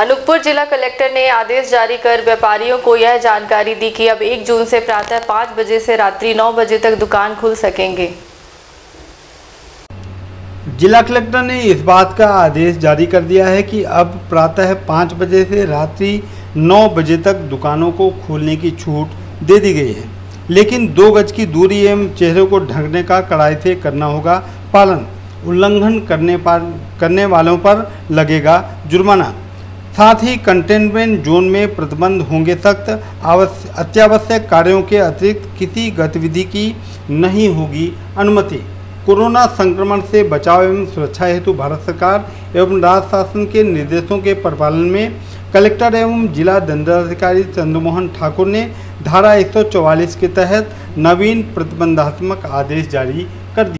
अनूपपुर जिला कलेक्टर ने आदेश जारी कर व्यापारियों को यह जानकारी दी कि अब 1 जून से प्रातः 5 बजे से रात्रि 9 बजे तक दुकान खुल सकेंगे। जिला कलेक्टर ने इस बात का आदेश जारी कर दिया है कि अब प्रातः 5 बजे से रात्रि 9 बजे तक दुकानों को खोलने की छूट दे दी गई है, लेकिन 2 गज की दूरी एवं चेहरे को ढकने का कड़ाई से करना होगा पालन। उल्लंघन करने वालों पर लगेगा जुर्माना। साथ ही कंटेनमेंट जोन में प्रतिबंध होंगे सख्त। अत्यावश्यक कार्यों के अतिरिक्त किसी गतिविधि की नहीं होगी अनुमति। कोरोना संक्रमण से बचाव एवं सुरक्षा हेतु भारत सरकार एवं राज्य शासन के निर्देशों के परिपालन में कलेक्टर एवं जिला दंडाधिकारी चंद्रमोहन ठाकुर ने धारा 144 के तहत नवीन प्रतिबंधात्मक आदेश जारी